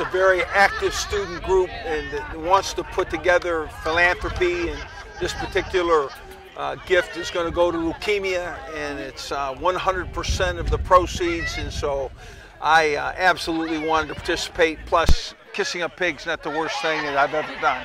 It's a very active student group and wants to put together philanthropy, and this particular gift is going to go to leukemia, and it's 100% of the proceeds, and so I absolutely wanted to participate. Plus, kissing a pig's not the worst thing that I've ever done.